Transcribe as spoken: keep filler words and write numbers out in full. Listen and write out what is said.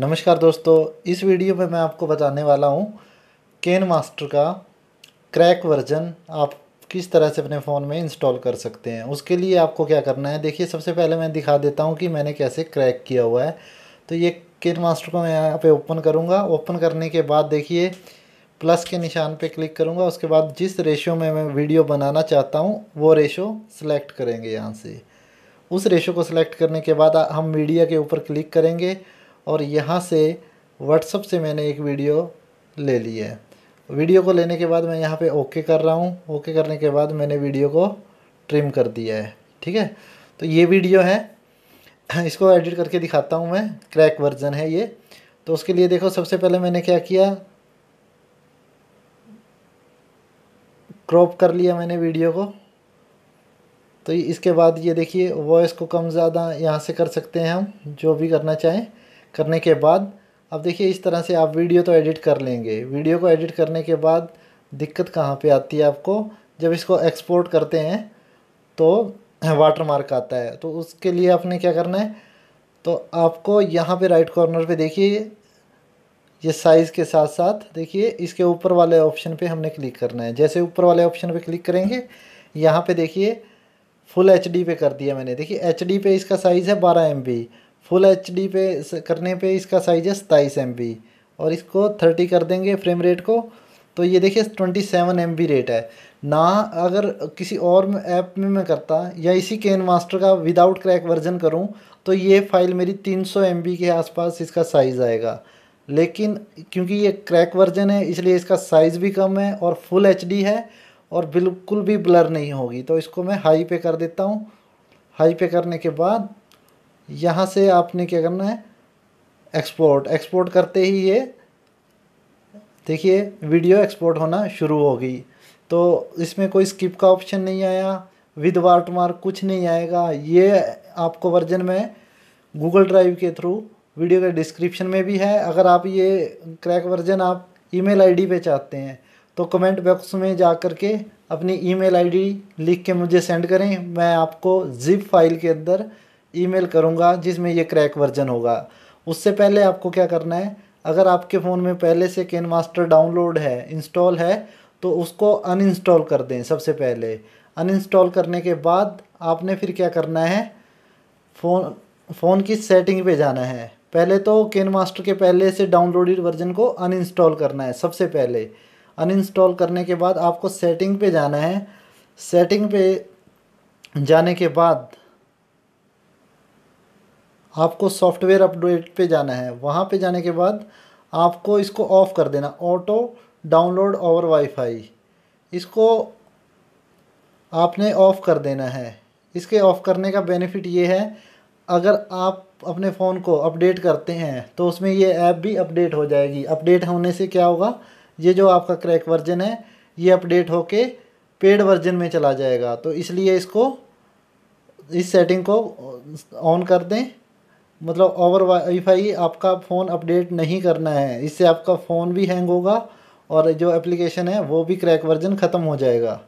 नमस्कार दोस्तों, इस वीडियो में मैं आपको बताने वाला हूँ KineMaster का क्रैक वर्जन आप किस तरह से अपने फ़ोन में इंस्टॉल कर सकते हैं। उसके लिए आपको क्या करना है, देखिए सबसे पहले मैं दिखा देता हूँ कि मैंने कैसे क्रैक किया हुआ है। तो ये KineMaster को मैं यहाँ पे ओपन करूँगा। ओपन करने के बाद देखिए प्लस के निशान पे क्लिक करूँगा। उसके बाद जिस रेशो में मैं वीडियो बनाना चाहता हूँ वो रेशो सिलेक्ट करेंगे। यहाँ से उस रेशो को सिलेक्ट करने के बाद हम मीडिया के ऊपर क्लिक करेंगे और यहाँ से व्हाट्सअप से मैंने एक वीडियो ले ली है। वीडियो को लेने के बाद मैं यहाँ पे ओके कर रहा हूँ। ओके करने के बाद मैंने वीडियो को ट्रिम कर दिया है। ठीक है, तो ये वीडियो है, इसको एडिट करके दिखाता हूँ मैं। क्रैक वर्जन है ये। तो उसके लिए देखो सबसे पहले मैंने क्या किया, क्रॉप कर लिया मैंने वीडियो को। तो इसके बाद ये देखिए वॉइस को कम ज़्यादा यहाँ से कर सकते हैं हम, जो भी करना चाहें। करने के बाद अब देखिए इस तरह से आप वीडियो तो एडिट कर लेंगे। वीडियो को एडिट करने के बाद दिक्कत कहाँ पे आती है आपको, जब इसको एक्सपोर्ट करते हैं तो वाटरमार्क आता है। तो उसके लिए आपने क्या करना है, तो आपको यहाँ पे राइट कॉर्नर पे देखिए ये साइज़ के साथ साथ देखिए इसके ऊपर वाले ऑप्शन पे हमने क्लिक करना है। जैसे ऊपर वाले ऑप्शन पर क्लिक करेंगे, यहाँ पर देखिए फुल एच डी पे कर दिया मैंने। देखिए एच डी पे इसका साइज़ है बारह M B, full H D पे करने पे इसका साइज़ है सत्ताईस एम बी और इसको तीस कर देंगे फ्रेम रेट को। तो ये देखिए सत्ताईस एम बी रेट है ना। अगर किसी और ऐप में मैं करता या इसी KineMaster का विदाउट क्रैक वर्जन करूं तो ये फ़ाइल मेरी तीन सौ एम बी के आसपास इसका साइज़ आएगा। लेकिन क्योंकि ये क्रैक वर्जन है इसलिए इसका साइज़ भी कम है और फुल एच डी है और बिल्कुल भी ब्लर नहीं होगी। तो इसको मैं हाई पे कर देता हूँ। हाई पे करने के बाद यहाँ से आपने क्या करना है, एक्सपोर्ट। एक्सपोर्ट करते ही ये देखिए वीडियो एक्सपोर्ट होना शुरू होगी। तो इसमें कोई स्किप का ऑप्शन नहीं आया, विद वाटरमार्क कुछ नहीं आएगा। ये आपको वर्जन में गूगल ड्राइव के थ्रू वीडियो के डिस्क्रिप्शन में भी है। अगर आप ये क्रैक वर्जन आप ईमेल आईडी पे चाहते हैं तो कमेंट बॉक्स में जा कर के अपनी ईमेल आईडी लिख के मुझे सेंड करें। मैं आपको जिप फाइल के अंदर ईमेल करूंगा जिसमें ये क्रैक वर्जन होगा। उससे पहले आपको क्या करना है, अगर आपके फ़ोन में पहले से KineMaster डाउनलोड है, इंस्टॉल है, तो उसको अनइंस्टॉल कर दें सबसे पहले। अनइंस्टॉल करने के बाद आपने फिर क्या करना है, फ़ोन फ़ोन की सेटिंग पे जाना है। पहले तो KineMaster के पहले से डाउनलोडेड वर्जन को अनइंस्टॉल करना है सबसे पहले। अनइंस्टॉल करने के बाद आपको सेटिंग पे जाना है। सेटिंग पे जाने के बाद आपको सॉफ्टवेयर अपडेट पे जाना है। वहाँ पे जाने के बाद आपको इसको ऑफ़ कर देना, ऑटो डाउनलोड ओवर वाईफाई, इसको आपने ऑफ़ कर देना है। इसके ऑफ़ करने का बेनिफिट ये है, अगर आप अपने फ़ोन को अपडेट करते हैं तो उसमें ये ऐप भी अपडेट हो जाएगी। अपडेट होने से क्या होगा, ये जो आपका क्रैक वर्जन है ये अपडेट होके पेड वर्जन में चला जाएगा। तो इसलिए इसको इस सेटिंग को ऑन कर दें, मतलब ओवर वाईफाई आपका फ़ोन अपडेट नहीं करना है। इससे आपका फ़ोन भी हैंग होगा और जो एप्लीकेशन है वो भी क्रैक वर्जन ख़त्म हो जाएगा।